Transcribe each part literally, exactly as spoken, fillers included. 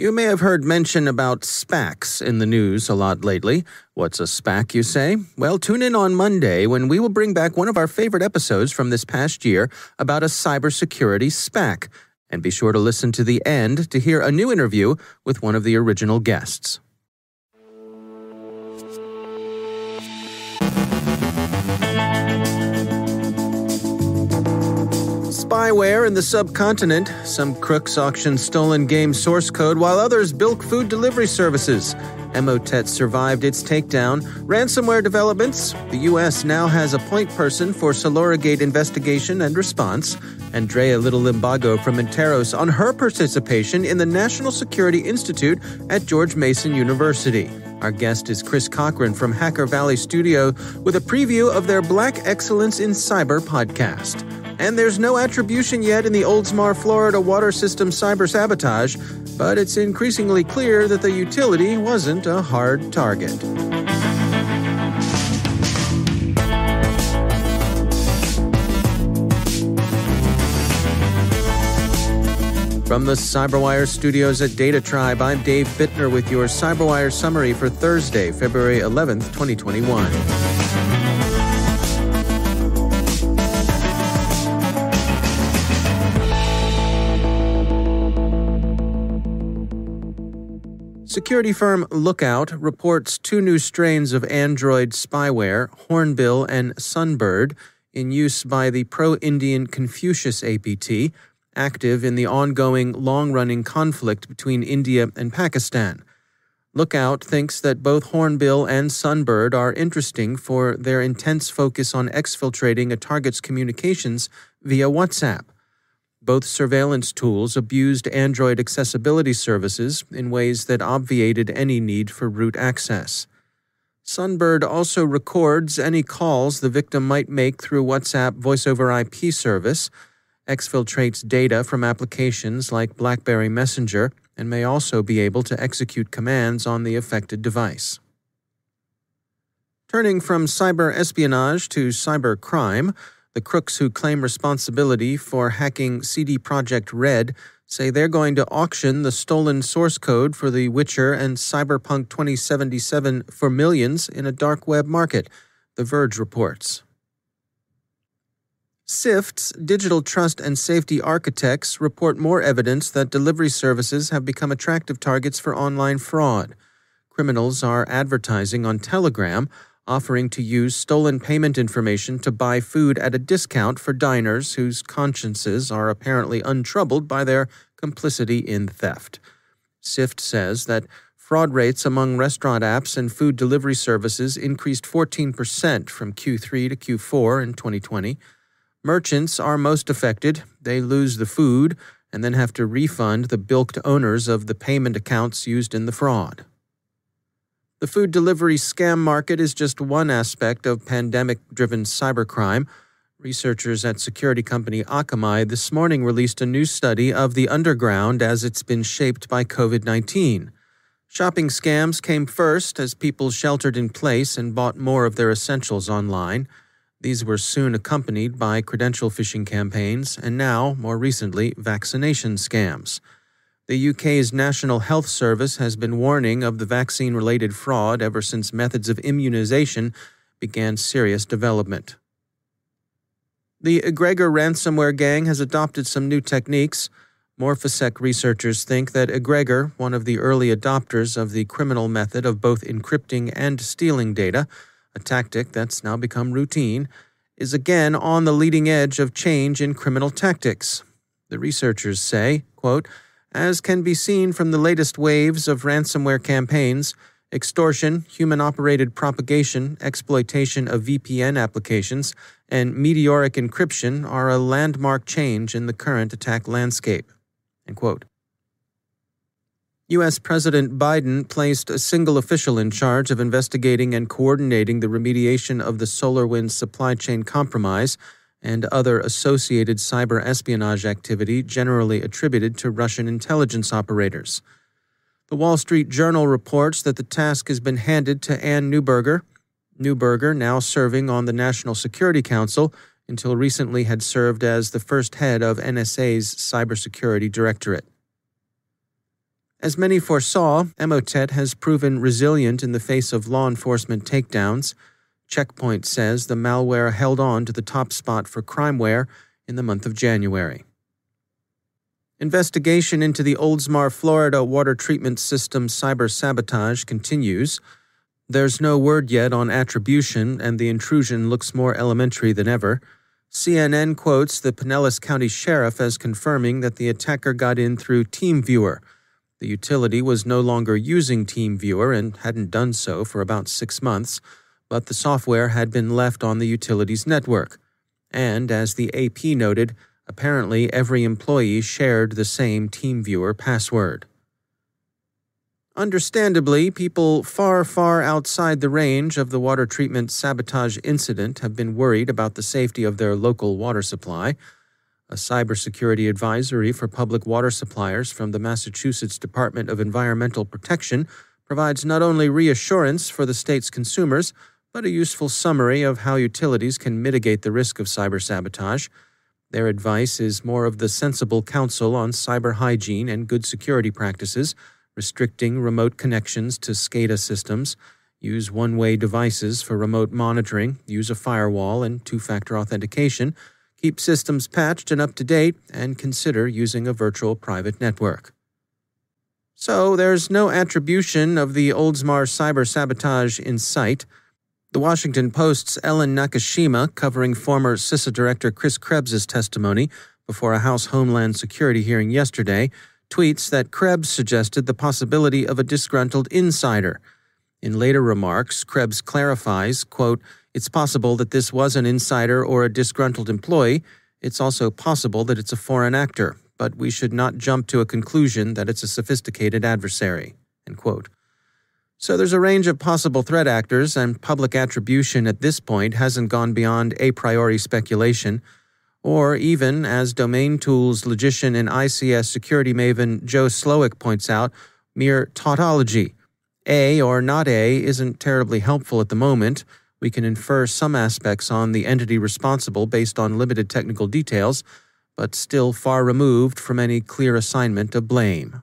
You may have heard mention about SPACs in the news a lot lately. What's a SPAC, you say? Well, tune in on Monday when we will bring back one of our favorite episodes from this past year about a cybersecurity SPAC. And be sure to listen to the end to hear a new interview with one of the original guests. Spyware in the subcontinent. Some crooks auction stolen game source code while others bilk food delivery services. Emotet survived its takedown. Ransomware developments. The U S now has a point person for Solorigate investigation and response. Andrea Little Limbago from Interos on her participation in the National Security Institute at George Mason University. Our guest is Chris Cochran from Hacker Valley Studio with a preview of their Black Excellence in Cyber podcast. And there's no attribution yet in the Oldsmar, Florida water system cyber sabotage, but it's increasingly clear that the utility wasn't a hard target. From the CyberWire studios at Data Tribe, I'm Dave Bittner with your CyberWire summary for Thursday, February eleventh, twenty twenty-one. Security firm Lookout reports two new strains of Android spyware, Hornbill and Sunbird, in use by the pro-Indian Confucius A P T, active in the ongoing, long-running conflict between India and Pakistan. Lookout thinks that both Hornbill and Sunbird are interesting for their intense focus on exfiltrating a target's communications via WhatsApp. Both surveillance tools abused Android accessibility services in ways that obviated any need for root access. Sunbird also records any calls the victim might make through WhatsApp Voice over I P service, exfiltrates data from applications like BlackBerry Messenger, and may also be able to execute commands on the affected device. Turning from cyber espionage to cyber crime, the crooks who claim responsibility for hacking C D Projekt Red say they're going to auction the stolen source code for The Witcher and Cyberpunk twenty seventy-seven for millions in a dark web market, The Verge reports. SIFT's digital trust and safety architects report more evidence that delivery services have become attractive targets for online fraud. Criminals are advertising on Telegram, offering to use stolen payment information to buy food at a discount for diners whose consciences are apparently untroubled by their complicity in theft. SIFT says that fraud rates among restaurant apps and food delivery services increased fourteen percent from Q three to Q four in twenty twenty. Merchants are most affected. They lose the food and then have to refund the bilked owners of the payment accounts used in the fraud. The food delivery scam market is just one aspect of pandemic-driven cybercrime. Researchers at security company Akamai this morning released a new study of the underground as it's been shaped by COVID nineteen. Shopping scams came first as people sheltered in place and bought more of their essentials online. These were soon accompanied by credential phishing campaigns and now, more recently, vaccination scams. The U K's National Health Service has been warning of the vaccine-related fraud ever since methods of immunization began serious development. The Egregor ransomware gang has adopted some new techniques. Morphosec researchers think that Egregor, one of the early adopters of the criminal method of both encrypting and stealing data, a tactic that's now become routine, is again on the leading edge of change in criminal tactics. The researchers say, quote, "As can be seen from the latest waves of ransomware campaigns, extortion, human-operated propagation, exploitation of V P N applications, and meteoric encryption are a landmark change in the current attack landscape." End quote. U S President Biden placed a single official in charge of investigating and coordinating the remediation of the SolarWinds supply chain compromise and other associated cyber espionage activity generally attributed to Russian intelligence operators. The Wall Street Journal reports that the task has been handed to Anne Neuberger. Neuberger, now serving on the National Security Council, until recently had served as the first head of N S A's Cybersecurity Directorate. As many foresaw, Emotet has proven resilient in the face of law enforcement takedowns. Checkpoint says the malware held on to the top spot for crimeware in the month of January. Investigation into the Oldsmar, Florida water treatment system cyber sabotage continues. There's no word yet on attribution, and the intrusion looks more elementary than ever. C N N quotes the Pinellas County Sheriff as confirming that the attacker got in through TeamViewer. The utility was no longer using TeamViewer and hadn't done so for about six months, but the software had been left on the utility's network. And, as the A P noted, apparently every employee shared the same TeamViewer password. Understandably, people far, far outside the range of the water treatment sabotage incident have been worried about the safety of their local water supply. A cybersecurity advisory for public water suppliers from the Massachusetts Department of Environmental Protection provides not only reassurance for the state's consumers, but a useful summary of how utilities can mitigate the risk of cyber sabotage. Their advice is more of the sensible counsel on cyber hygiene and good security practices, restricting remote connections to SCADA systems, use one-way devices for remote monitoring, use a firewall and two-factor authentication, keep systems patched and up-to-date, and consider using a virtual private network. So, there's no attribution of the Oldsmar cyber sabotage in sight. The Washington Post's Ellen Nakashima, covering former CISA director Chris Krebs's testimony before a House Homeland Security hearing yesterday, tweets that Krebs suggested the possibility of a disgruntled insider. In later remarks, Krebs clarifies, quote, "It's possible that this was an insider or a disgruntled employee. It's also possible that it's a foreign actor, but we should not jump to a conclusion that it's a sophisticated adversary," end quote. So there's a range of possible threat actors, and public attribution at this point hasn't gone beyond a priori speculation. Or even, as domain tools logician and I C S security maven Joe Slowick points out, mere tautology. A or not A isn't terribly helpful at the moment. We can infer some aspects on the entity responsible based on limited technical details, but still far removed from any clear assignment of blame.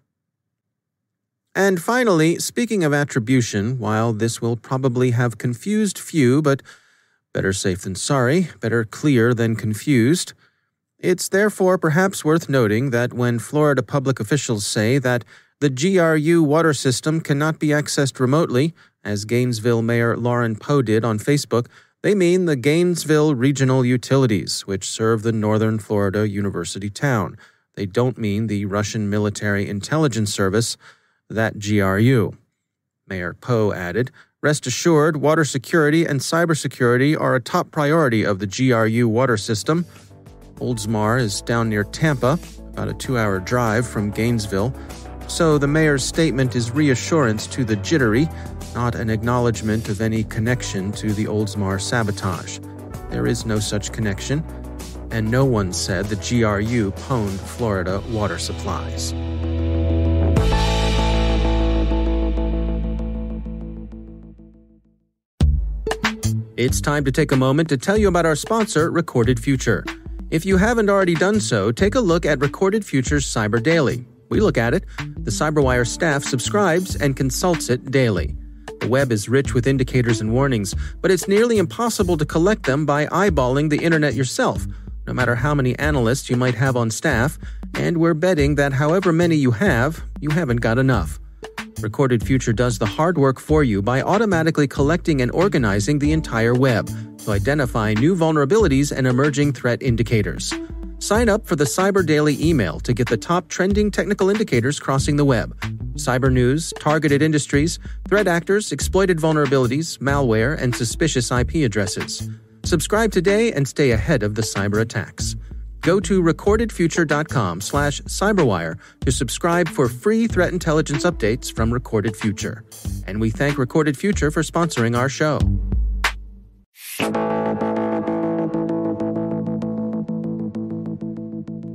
And finally, speaking of attribution, while this will probably have confused few, but better safe than sorry, better clear than confused. It's therefore perhaps worth noting that when Florida public officials say that the G R U water system cannot be accessed remotely, as Gainesville Mayor Lauren Poe did on Facebook, they mean the Gainesville Regional Utilities, which serve the northern Florida university town. They don't mean the Russian Military Intelligence Service, that G R U. Mayor Poe added, "Rest assured, water security and cybersecurity are a top priority of the G R U water system." Oldsmar is down near Tampa, about a two-hour drive from Gainesville, so the mayor's statement is reassurance to the jittery, not an acknowledgement of any connection to the Oldsmar sabotage. There is no such connection, and no one said the G R U pwned Florida water supplies. It's time to take a moment to tell you about our sponsor, Recorded Future. If you haven't already done so, take a look at Recorded Future's Cyber Daily. We look at it. The CyberWire staff subscribes and consults it daily. The web is rich with indicators and warnings, but it's nearly impossible to collect them by eyeballing the internet yourself, no matter how many analysts you might have on staff, and we're betting that however many you have, you haven't got enough. Recorded Future does the hard work for you by automatically collecting and organizing the entire web to identify new vulnerabilities and emerging threat indicators. Sign up for the Cyber Daily email to get the top trending technical indicators crossing the web. Cyber news, targeted industries, threat actors, exploited vulnerabilities, malware, and suspicious I P addresses. Subscribe today and stay ahead of the cyber attacks. Go to recorded future dot com slash cyberwire to subscribe for free threat intelligence updates from Recorded Future. And we thank Recorded Future for sponsoring our show.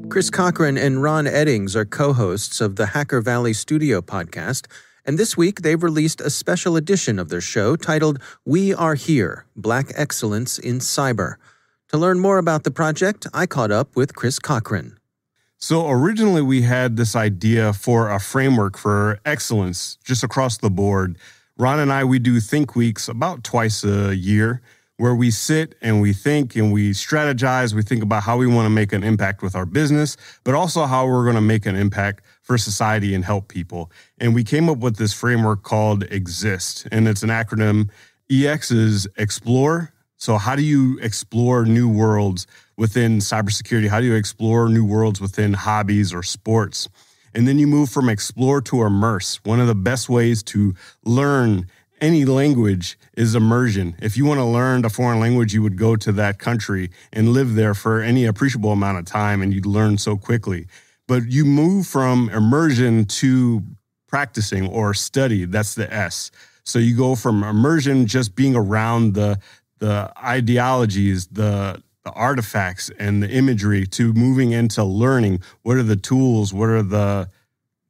Chris Cochran and Ron Eddings are co-hosts of the Hacker Valley Studio podcast, and this week they've released a special edition of their show titled We Are Here, Black Excellence in Cyber. To learn more about the project, I caught up with Chris Cochran. So originally we had this idea for a framework for excellence just across the board. Ron and I, we do think weeks about twice a year where we sit and we think and we strategize. We think about how we want to make an impact with our business, but also how we're going to make an impact for society and help people. And we came up with this framework called EXIST, and it's an acronym. E X is explore. So how do you explore new worlds within cybersecurity? How do you explore new worlds within hobbies or sports? And then you move from explore to immerse. One of the best ways to learn any language is immersion. If you want to learn a foreign language, you would go to that country and live there for any appreciable amount of time, and you'd learn so quickly. But you move from immersion to practicing or study. That's the S. So you go from immersion, just being around the, the ideologies, the the artifacts and the imagery, to moving into learning. What are the tools? What are the,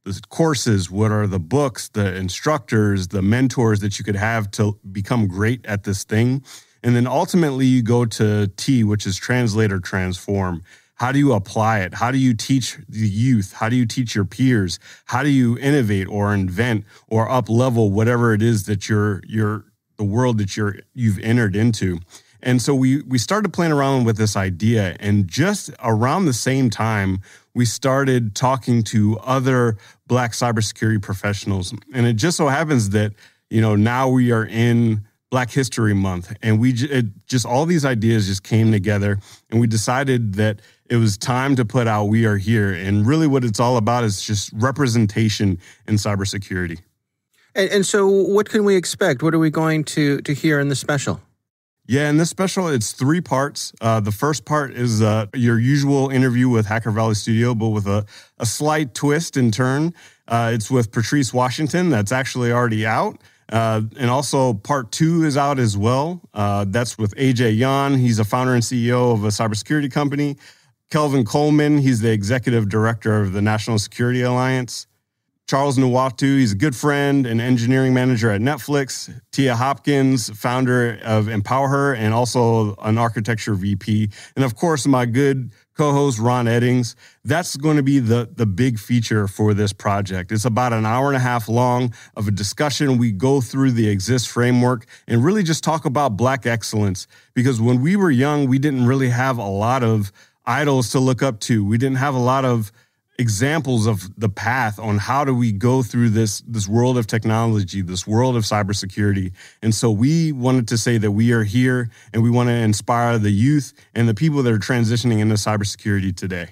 the courses? What are the books, the instructors, the mentors that you could have to become great at this thing? And then ultimately you go to T, which is translate or transform. How do you apply it? How do you teach the youth? How do you teach your peers? How do you innovate or invent or up-level whatever it is that you're, you're the world that you're, you've entered into? And so we we started playing around with this idea, and just around the same time, we started talking to other Black cybersecurity professionals. And it just so happens that, you know, now we are in Black History Month, and we it just all these ideas just came together, and we decided that it was time to put out We Are Here. And really what it's all about is just representation in cybersecurity. And, and so what can we expect? What are we going to, to hear in the special? Yeah, in this special, it's three parts. Uh, the first part is uh, your usual interview with Hacker Valley Studio, but with a, a slight twist and turn. Uh, it's with Patrice Washington. That's actually already out. Uh, and also part two is out as well. Uh, that's with A J Yan. He's a founder and C E O of a cybersecurity company. Kelvin Coleman, he's the executive director of the National Security Alliance. Charles Nwatu, he's a good friend and engineering manager at Netflix. Tia Hopkins, founder of Empower Her and also an architecture V P. And of course, my good co-host, Ron Eddings. That's going to be the, the big feature for this project. It's about an hour and a half long of a discussion. We go through the EXIST framework and really just talk about Black excellence. Because when we were young, we didn't really have a lot of idols to look up to. We didn't have a lot of examples of the path on how do we go through this, this world of technology, this world of cybersecurity. And so we wanted to say that we are here, and we want to inspire the youth and the people that are transitioning into cybersecurity today.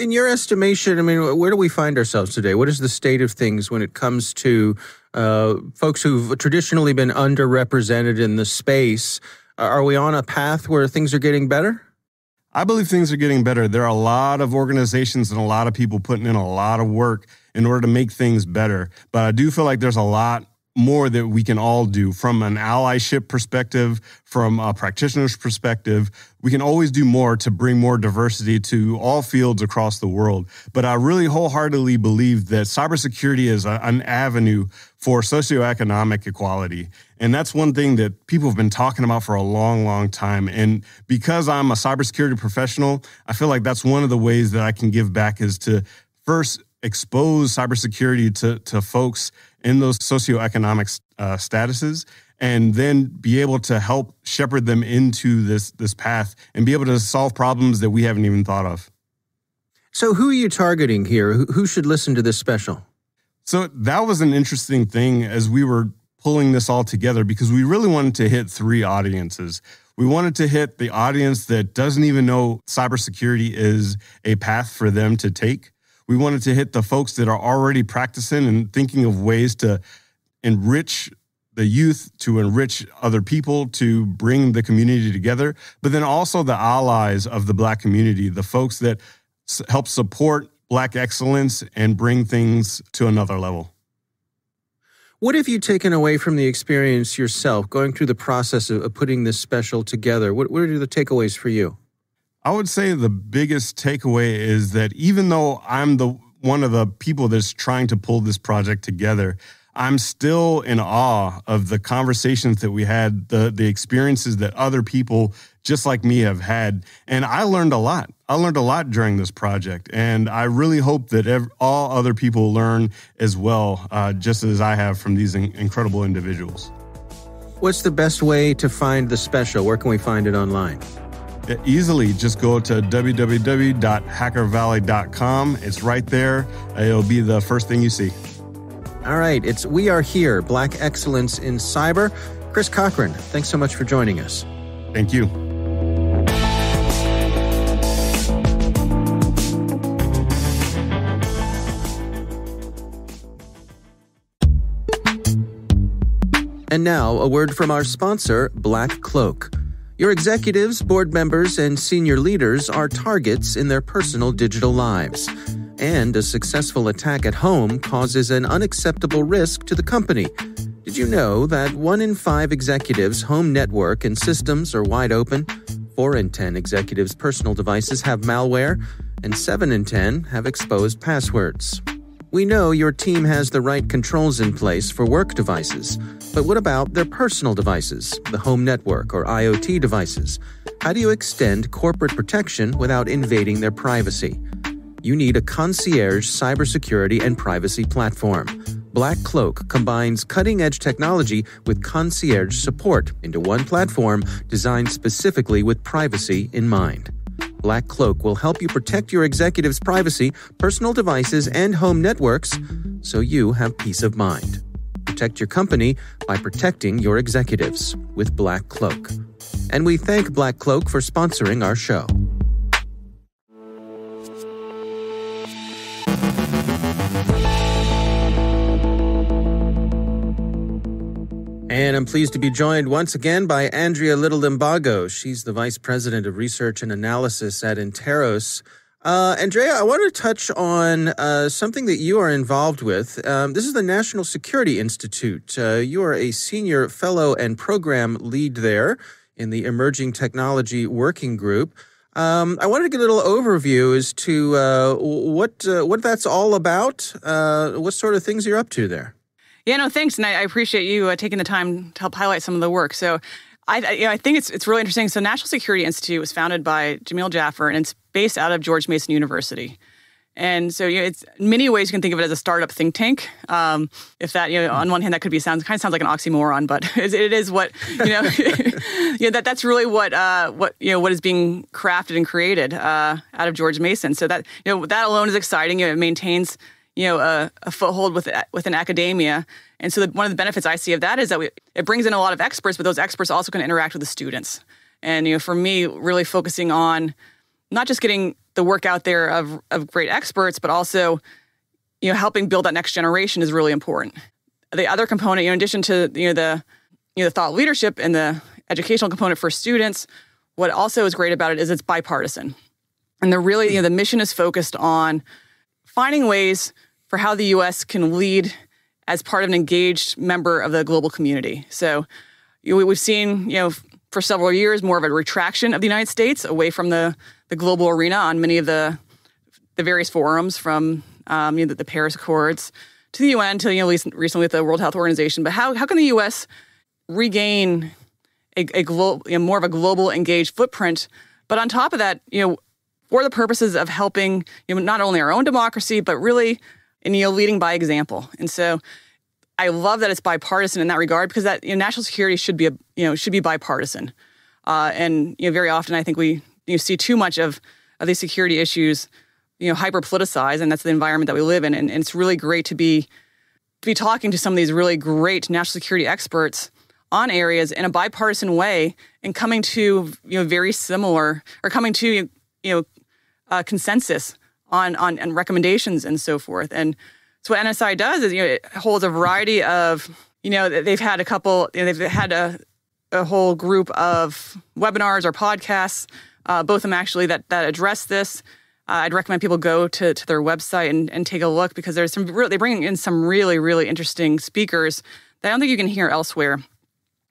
In your estimation, I mean, where do we find ourselves today? What is the state of things when it comes to uh, folks who've traditionally been underrepresented in the space? Are we on a path where things are getting better? I believe things are getting better. There are a lot of organizations and a lot of people putting in a lot of work in order to make things better. But I do feel like there's a lot more that we can all do from an allyship perspective, from a practitioner's perspective. We can always do more to bring more diversity to all fields across the world. But I really wholeheartedly believe that cybersecurity is a, an avenue for socioeconomic equality. And that's one thing that people have been talking about for a long, long time. And because I'm a cybersecurity professional, I feel like that's one of the ways that I can give back is to first expose cybersecurity to, to folks in those socioeconomic uh, statuses, and then be able to help shepherd them into this, this path and be able to solve problems that we haven't even thought of. So who are you targeting here? Who should listen to this special? So that was an interesting thing as we were pulling this all together, because we really wanted to hit three audiences. We wanted to hit the audience that doesn't even know cybersecurity is a path for them to take. We wanted to hit the folks that are already practicing and thinking of ways to enrich the youth, to enrich other people, to bring the community together, but then also the allies of the Black community, the folks that help support Black excellence and bring things to another level. What have you taken away from the experience yourself, going through the process of putting this special together? What, what are the takeaways for you? I would say the biggest takeaway is that even though I'm the one of the people that's trying to pull this project together, I'm still in awe of the conversations that we had, the, the experiences that other people just like me have had. And I learned a lot. I learned a lot during this project. And I really hope that ev- all other people learn as well, uh, just as I have from these in- incredible individuals. What's the best way to find the special? Where can we find it online? Easily, just go to w w w dot hacker valley dot com. It's right there. It'll be the first thing you see. All right. It's We Are Here, Black Excellence in Cyber. Chris Cochran, thanks so much for joining us. Thank you. And now, a word from our sponsor, Black Cloak. Your executives, board members, and senior leaders are targets in their personal digital lives. And a successful attack at home causes an unacceptable risk to the company. Did you know that one in five executives' home network and systems are wide open? Four in ten executives' personal devices have malware, and seven in ten have exposed passwords. We know your team has the right controls in place for work devices, but what about their personal devices, the home network or IoT devices? How do you extend corporate protection without invading their privacy? You need a concierge cybersecurity and privacy platform. Black Cloak combines cutting-edge technology with concierge support into one platform designed specifically with privacy in mind. Black Cloak will help you protect your executives' privacy, personal devices, and home networks so you have peace of mind. Protect your company by protecting your executives with Black Cloak. And we thank Black Cloak for sponsoring our show. And I'm pleased to be joined once again by Andrea Little Limbago. She's the Vice President of Research and Analysis at Interos. Uh, Andrea, I want to touch on uh, something that you are involved with. Um, this is the National Security Institute. Uh, you are a senior fellow and program lead there in the Emerging Technology Working Group. Um, I wanted to get a little overview as to uh, what, uh, what that's all about, uh, what sort of things you're up to there. Yeah, no, thanks, and I appreciate you uh, taking the time to help highlight some of the work. So I, I, you know, I think it's it's really interesting. So National Security Institute was founded by Jamil Jaffer, and it's based out of George Mason University. And so you know, it's, in many ways you can think of it as a startup think tank. Um, if that, you know, on one hand, that could be sounds kind of sounds like an oxymoron, but it is what, you know, you know that that's really what uh, what you know what is being crafted and created uh, out of George Mason. So that you know that alone is exciting. You know, it maintains you know, a, a foothold with, within academia. And so the, one of the benefits I see of that is that we, it brings in a lot of experts, but those experts also can interact with the students. And, you know, for me, really focusing on not just getting the work out there of, of great experts, but also, you know, helping build that next generation is really important. The other component, you know, in addition to, you know, the, you know, the thought leadership and the educational component for students, what also is great about it is it's bipartisan. And the really, you know, the mission is focused on finding ways for how the U S can lead as part of an engaged member of the global community. So you know, we've seen, you know, for several years more of a retraction of the United States away from the, the global arena on many of the the various forums, from um, you know, the, the Paris Accords to the U N to, you know, recently with the World Health Organization. But how how can the U S regain a, a glo- you know, more of a global engaged footprint? But on top of that, you know, for the purposes of helping, you know, not only our own democracy, but really, and, you know, leading by example. And so I love that it's bipartisan in that regard, because that, you know, national security should be a, you know, should be bipartisan. Uh, and, you know, very often I think we you know, see too much of, of these security issues, you know, hyper-politicized, and that's the environment that we live in. And, and it's really great to be, to be talking to some of these really great national security experts on areas in a bipartisan way, and coming to, you know, very similar, or coming to, you know, Uh, consensus on, on and recommendations and so forth. And so what N S I does is, you know, it holds a variety of, you know, they've had a couple, you know, they've had a, a whole group of webinars or podcasts, uh, both of them actually, that that address this. Uh, I'd recommend people go to, to their website and, and take a look, because there's some real, they bring in some really, really interesting speakers that I don't think you can hear elsewhere.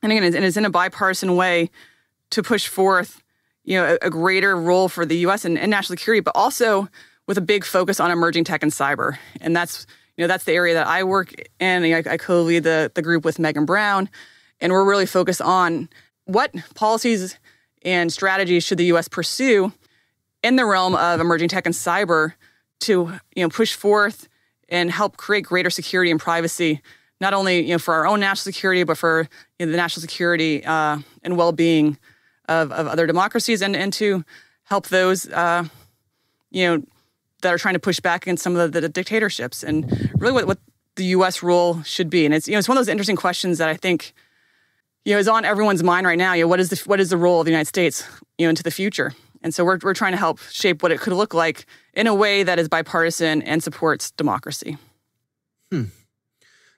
And again, it's in a bipartisan way to push forth, you know, a, a greater role for the U S and, and national security, but also with a big focus on emerging tech and cyber. And that's, you know, that's the area that I work in. I, I co-lead the, the group with Megan Brown, and we're really focused on what policies and strategies should the U S pursue in the realm of emerging tech and cyber to, you know, push forth and help create greater security and privacy, not only, you know, for our own national security, but for, you know, the national security uh, and well-being of, of other democracies, and, and to help those, uh, you know, that are trying to push back against some of the, the dictatorships, and really what, what the U S role should be. And it's, you know, it's one of those interesting questions that I think, you know, is on everyone's mind right now. You know, what is the what is the role of the United States, you know, into the future? And so we're we're trying to help shape what it could look like in a way that is bipartisan and supports democracy. Hmm.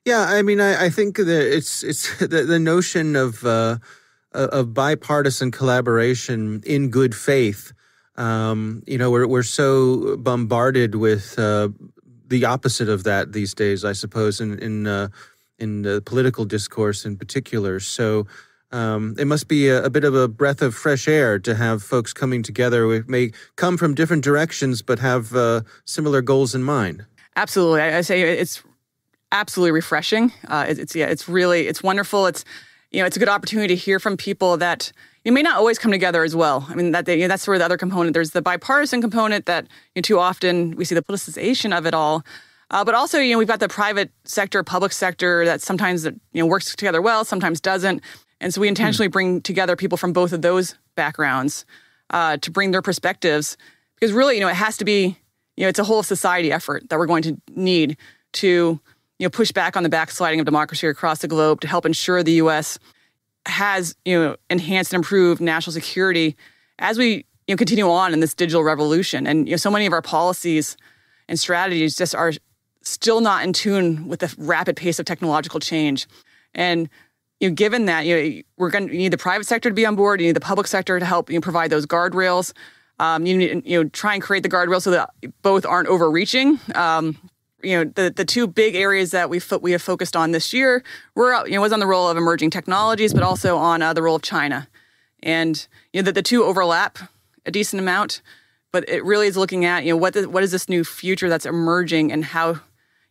Yeah, I mean, I, I think that it's it's the, the notion of uh, of bipartisan collaboration in good faith. Um, you know, we're we're so bombarded with uh, the opposite of that these days, I suppose, in in uh, in the political discourse in particular. So um, it must be a, a bit of a breath of fresh air to have folks coming together who may come from different directions but have uh, similar goals in mind. Absolutely, I, I say it's absolutely refreshing. Uh, it, it's yeah, it's really it's wonderful. It's you know, it's a good opportunity to hear from people that you may not always come together as well. I mean, that you know, that's sort of the other component. There's the bipartisan component that you know, too often we see the politicization of it all. Uh, but also, you know, we've got the private sector, public sector that sometimes you know works together well, sometimes doesn't. And so we intentionally mm. bring together people from both of those backgrounds uh, to bring their perspectives. Because really, you know, it has to be, you know, it's a whole society effort that we're going to need to you know, push back on the backsliding of democracy across the globe to help ensure the U S has, you know, enhanced and improved national security as we, you know, continue on in this digital revolution. And, you know, so many of our policies and strategies just are still not in tune with the rapid pace of technological change. And, you know, given that, you know, we're going to need the private sector to be on board, you need the public sector to help, you know, provide those guardrails. Um, you need, you know, try and create the guardrails so that both aren't overreaching. Um, You know, the, the two big areas that we fo we have focused on this year were, you know, was on the role of emerging technologies, but also on uh, the role of China. And, you know, the, the two overlap a decent amount, but it really is looking at, you know, what, the, what is this new future that's emerging, and how,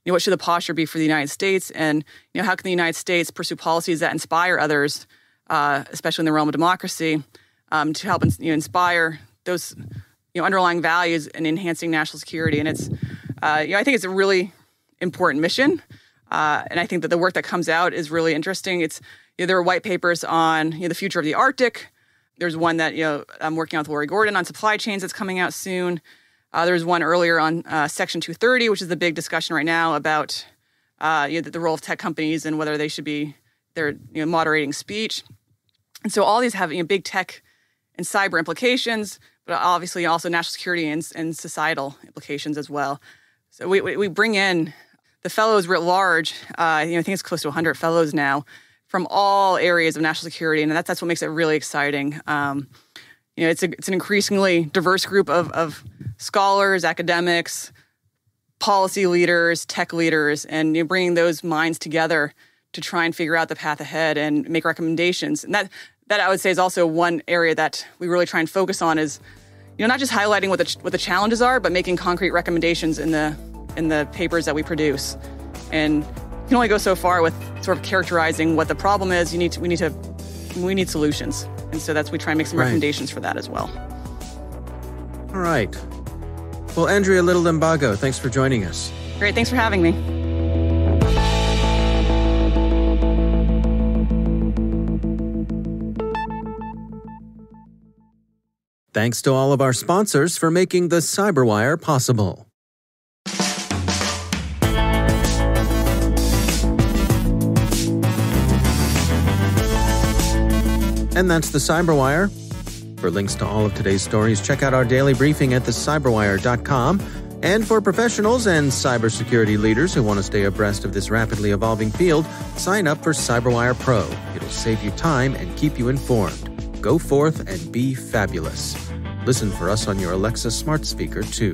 you know, what should the posture be for the United States? And, you know, how can the United States pursue policies that inspire others, uh, especially in the realm of democracy, um, to help, you know, inspire those, you know, underlying values and enhancing national security. And it's, Uh, you know, I think it's a really important mission, uh, and I think that the work that comes out is really interesting. It's you know, there are white papers on you know, the future of the Arctic. There's one that you know I'm working on with Lori Gordon on supply chains that's coming out soon. Uh, there was one earlier on uh, Section two thirty, which is the big discussion right now about uh, you know, the, the role of tech companies and whether they should be they're you know, moderating speech. And so all these have you know, big tech and cyber implications, but obviously also national security and, and societal implications as well. So we we bring in the fellows writ large. Uh, you know, I think it's close to one hundred fellows now from all areas of national security, and that's that's what makes it really exciting. Um, you know, it's a, it's an increasingly diverse group of of scholars, academics, policy leaders, tech leaders, and you know, bringing those minds together to try and figure out the path ahead and make recommendations. And that that I would say is also one area that we really try and focus on is, you know, not just highlighting what the, what the challenges are, but making concrete recommendations in the in the papers that we produce. And you can only go so far with sort of characterizing what the problem is. You need to, we need to we need solutions, and so that's we try and make some right. recommendations for that as well. All right. Well, Andrea Little Limbago, thanks for joining us. Great, thanks for having me. Thanks to all of our sponsors for making the CyberWire possible. And that's the CyberWire. For links to all of today's stories, check out our daily briefing at the cyberwire dot com. And for professionals and cybersecurity leaders who want to stay abreast of this rapidly evolving field, sign up for CyberWire Pro. It'll save you time and keep you informed. Go forth and be fabulous. Listen for us on your Alexa smart speaker, too.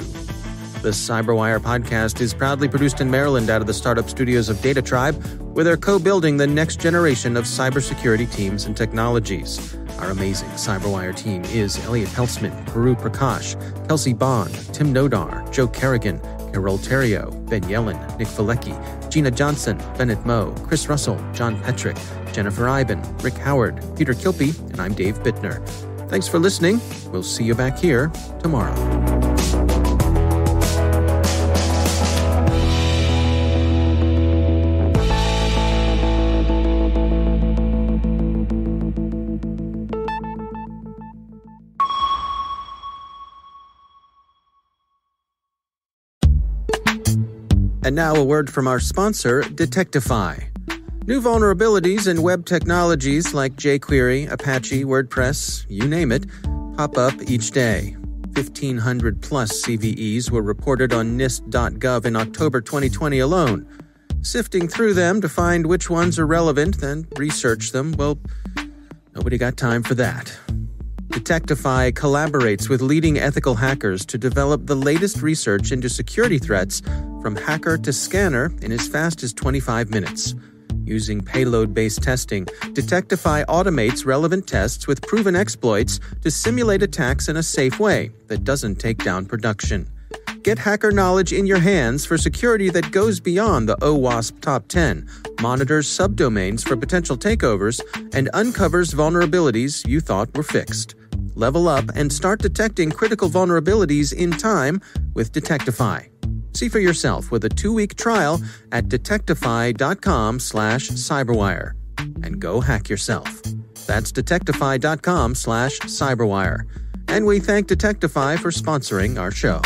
The CyberWire podcast is proudly produced in Maryland out of the startup studios of Data Tribe, where they're co-building the next generation of cybersecurity teams and technologies. Our amazing CyberWire team is Elliot Peltzman, Guru Prakash, Kelsey Bond, Tim Nodar, Joe Kerrigan, Errol Terrio, Ben Yellen, Nick Pilecki, Gina Johnson, Bennett Moe, Chris Russell, John Petrick, Jennifer Iben, Rick Howard, Peter Kilpie, and I'm Dave Bittner. Thanks for listening. We'll see you back here tomorrow. And now a word from our sponsor, Detectify. New vulnerabilities in web technologies like jQuery, Apache, WordPress, you name it, pop up each day. fifteen hundred plus C V Es were reported on nist dot gov in October twenty twenty alone. Sifting through them to find which ones are relevant, then research them, well, nobody got time for that. Detectify collaborates with leading ethical hackers to develop the latest research into security threats from hacker to scanner in as fast as twenty-five minutes. Using payload-based testing, Detectify automates relevant tests with proven exploits to simulate attacks in a safe way that doesn't take down production. Get hacker knowledge in your hands for security that goes beyond the O WASP top ten, monitors subdomains for potential takeovers, and uncovers vulnerabilities you thought were fixed. Level up and start detecting critical vulnerabilities in time with Detectify. See for yourself with a two-week trial at detectify dot com slash cyberwire. And go hack yourself. That's detectify dot com slash cyberwire. And we thank Detectify for sponsoring our show.